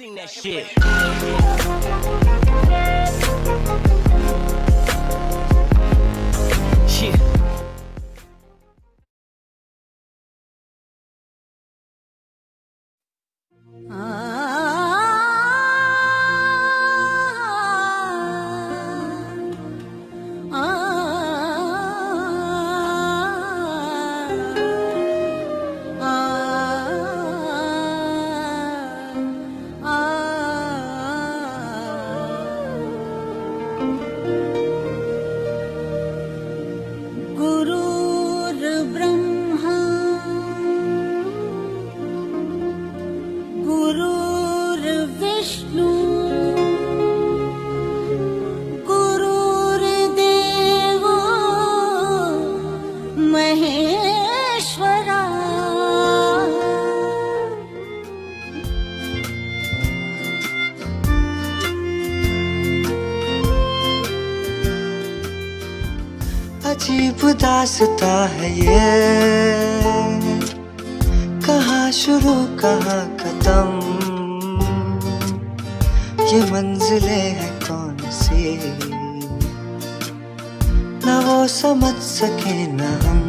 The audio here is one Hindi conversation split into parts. Sing that shit. अजीब दास्ता है ये, कहाँ शुरू कहाँ खत्म, ये मंजिलें हैं कौन सी, ना वो समझ सके ना हम।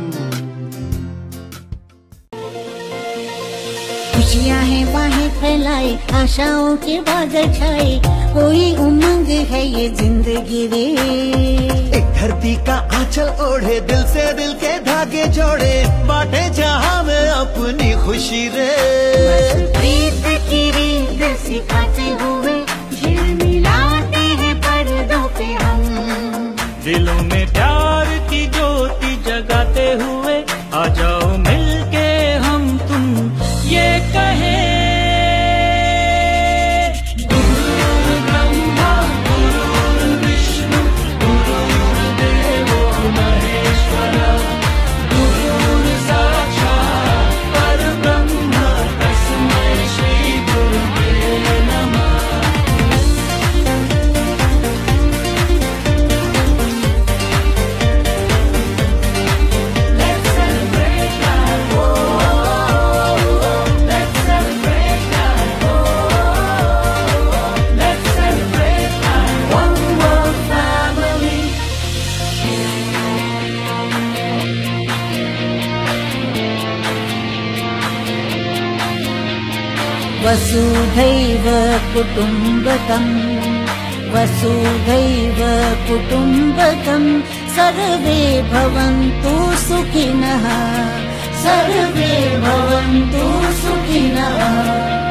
खुशियाँ हैं बाहें फैलाई, आशाओं के बादल छाए, कोई उमंग है ये जिंदगी रे। धरती का आंचल ओढ़े, दिल से दिल के धागे जोड़े, बाटे जहाँ में अपनी खुशी रे। रीत की रीत सिखाते हुए झिल मिलाते हैं पर्दों पे हम, दिलों में प्यार की ज्योति जगाते हुए आ जाओ मिलके हम तुम ये कहे। वसुधैव कुटुम्बकम, वसुधैव कुटुम्बकम, सर्वे भवन्तु सुखिनः, सर्वे भवन्तु सुखिनः।